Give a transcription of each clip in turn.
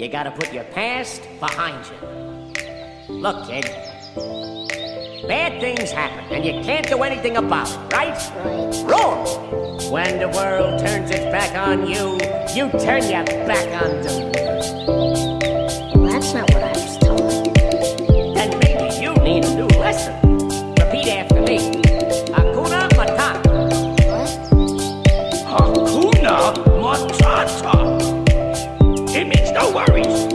you gotta put your past behind you. Look, kid, bad things happen, and you can't do anything about it, right? Wrong! When the world turns its back on you, you turn your back on them. Well, that's not what I was told. Then maybe you need a new lesson. Repeat after me. Hakuna Matata. What? Hakuna Matata. It means no worries.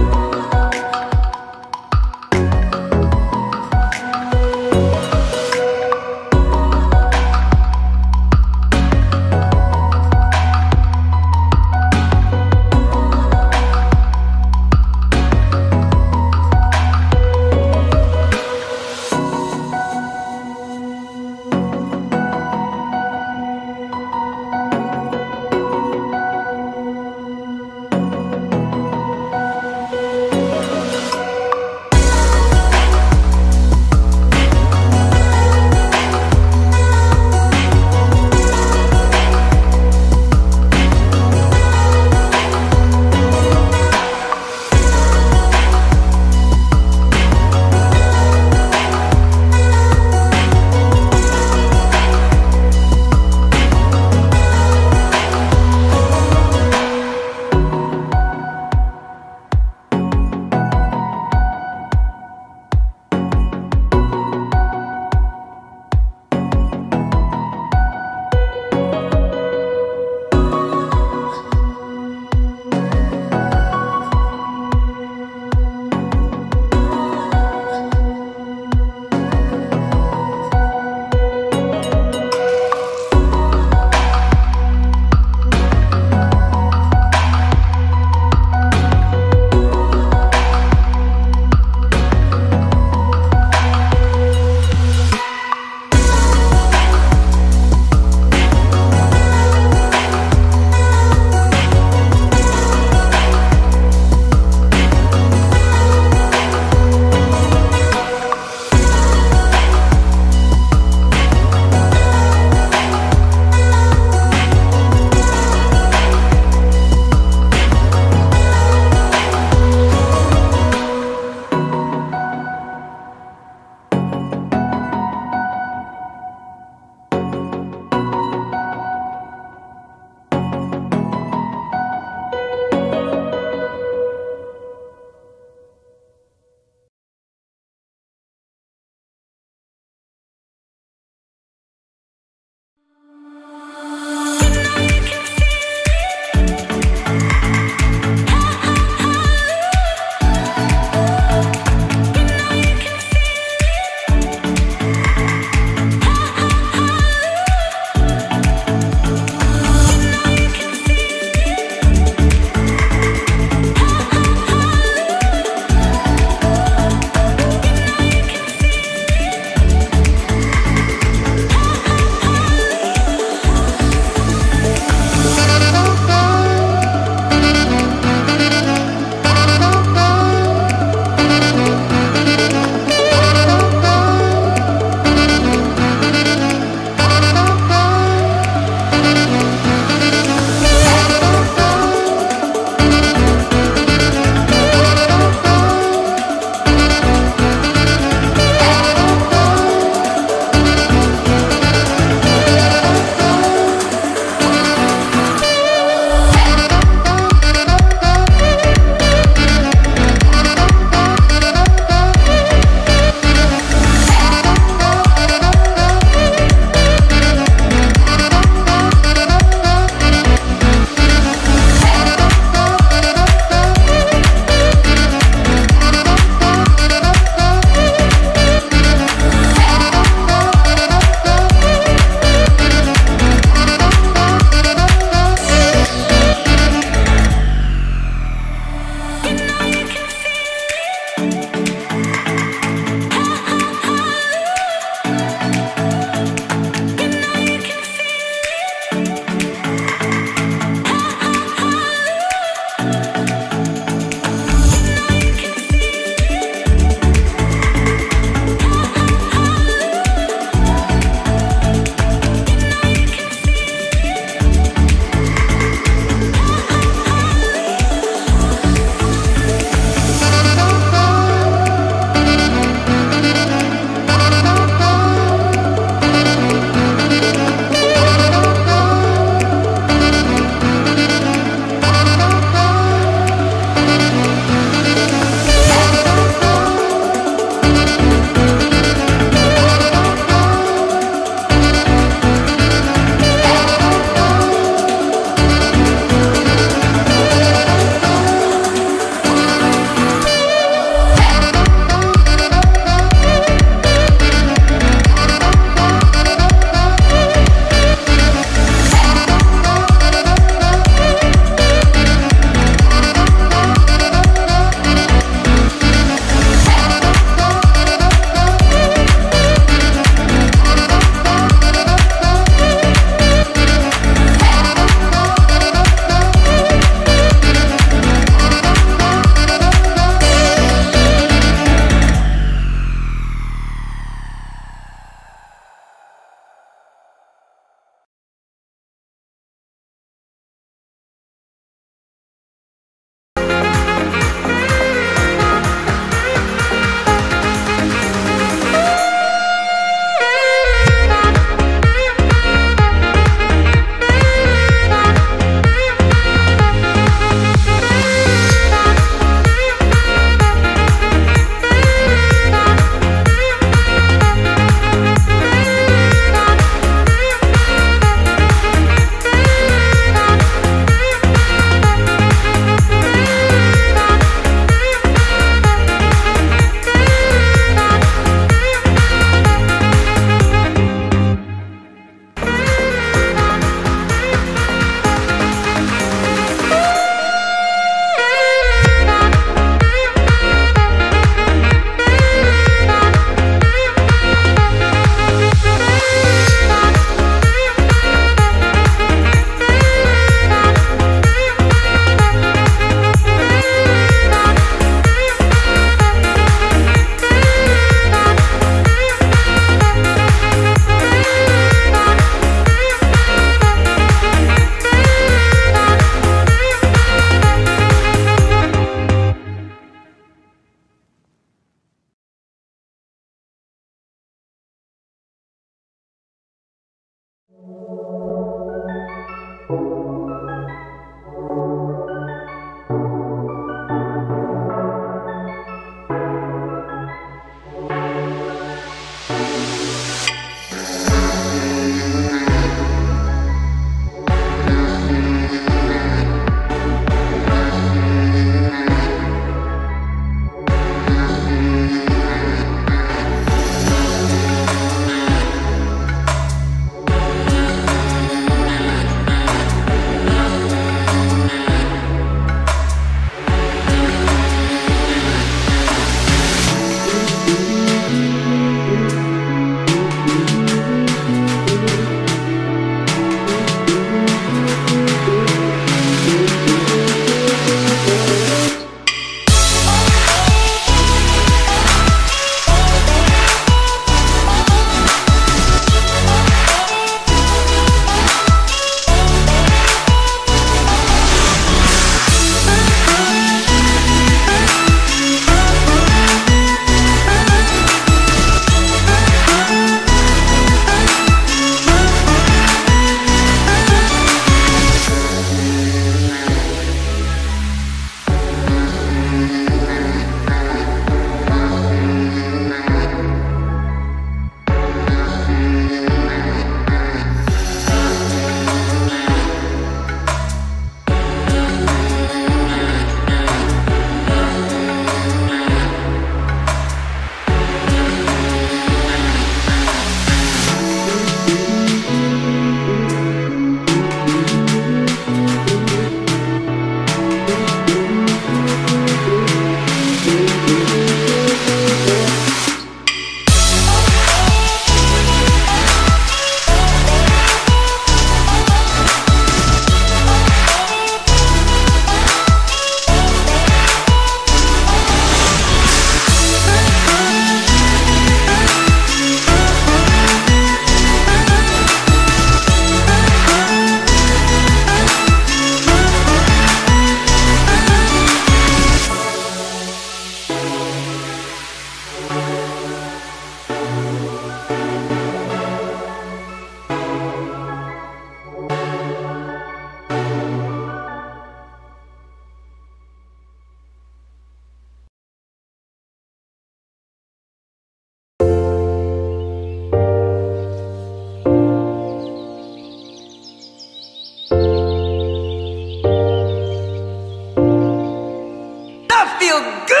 feel good.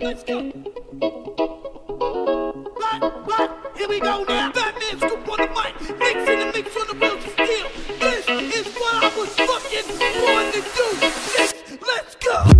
Let's go. But, here we go now. Batman's group on the mic. Nick's in the mix on the wheels to steal. This is what I was fucking born to do. Nick, let's go.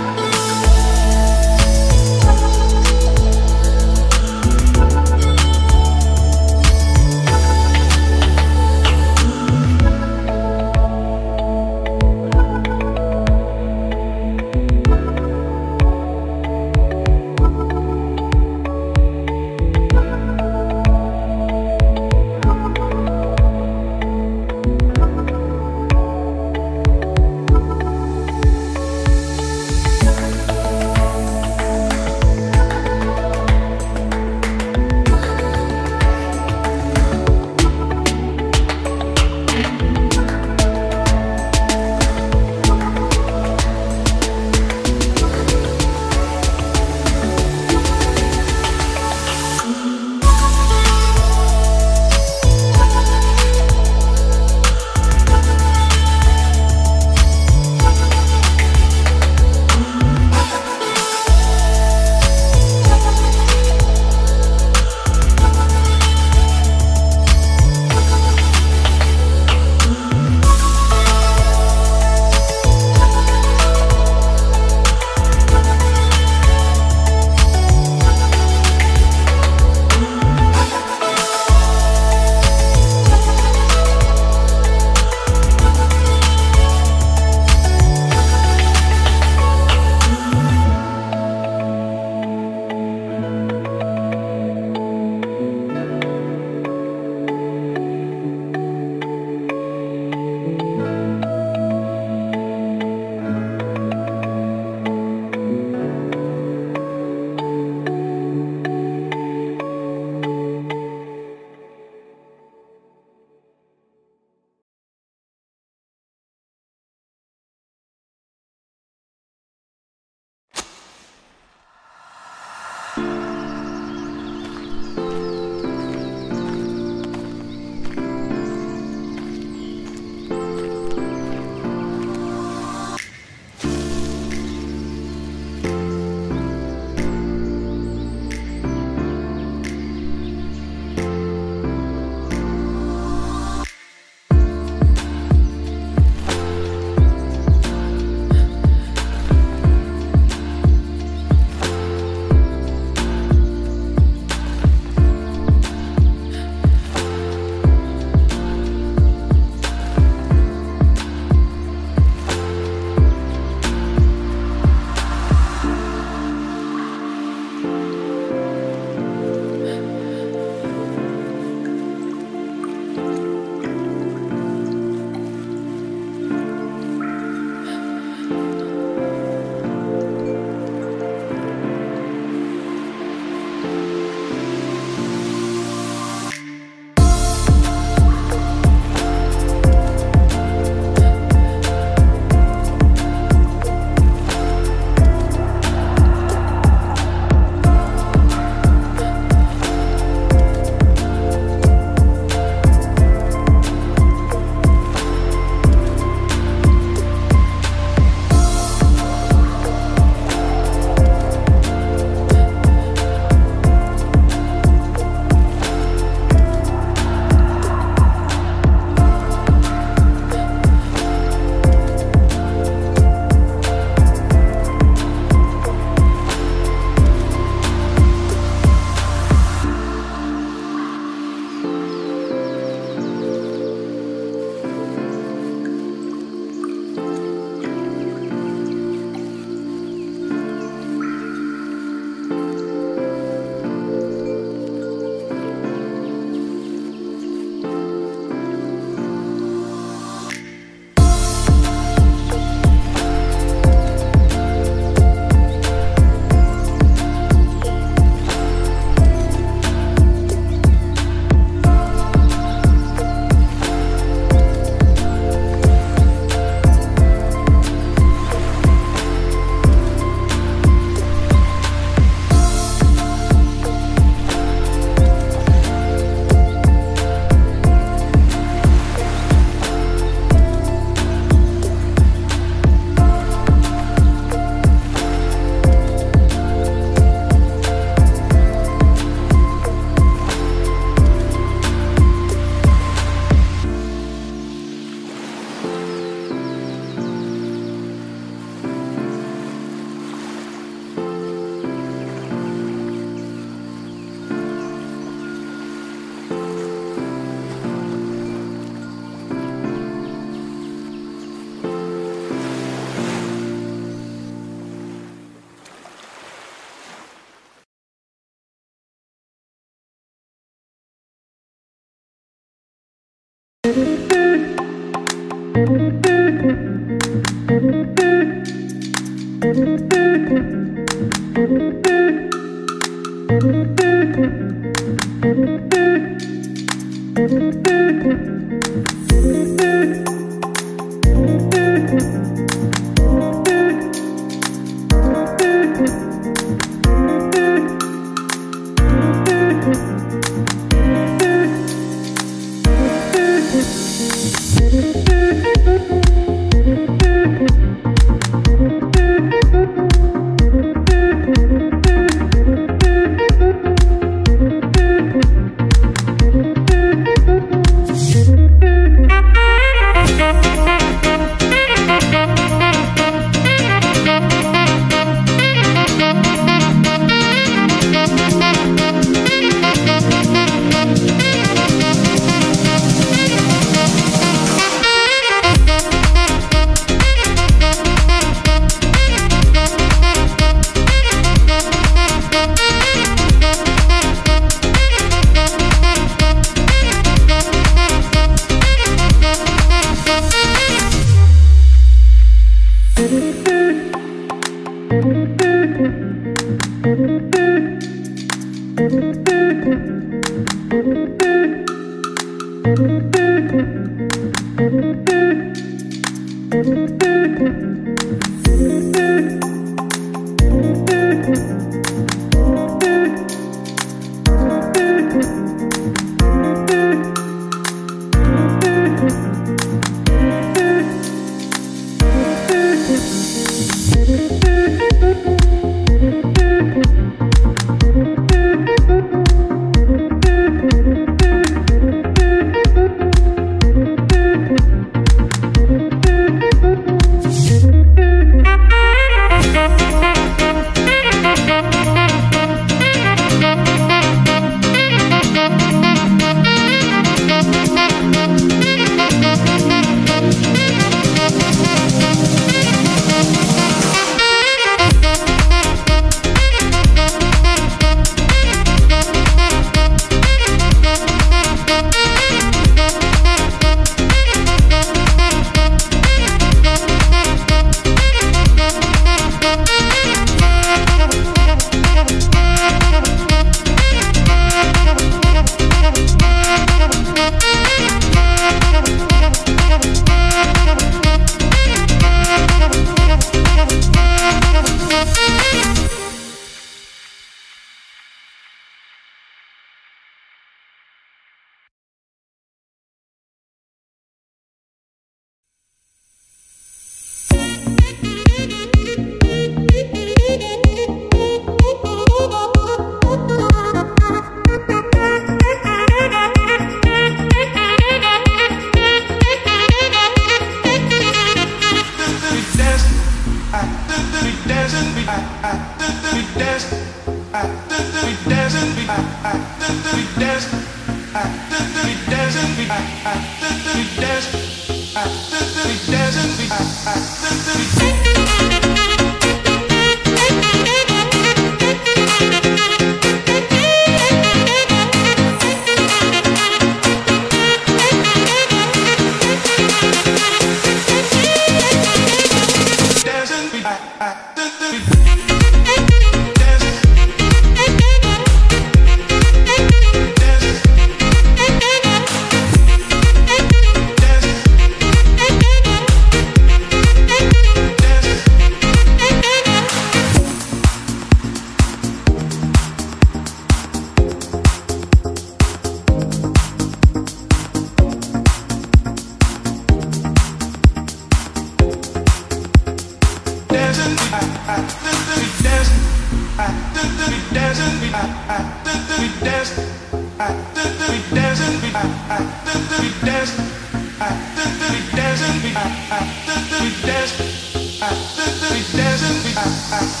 We dance.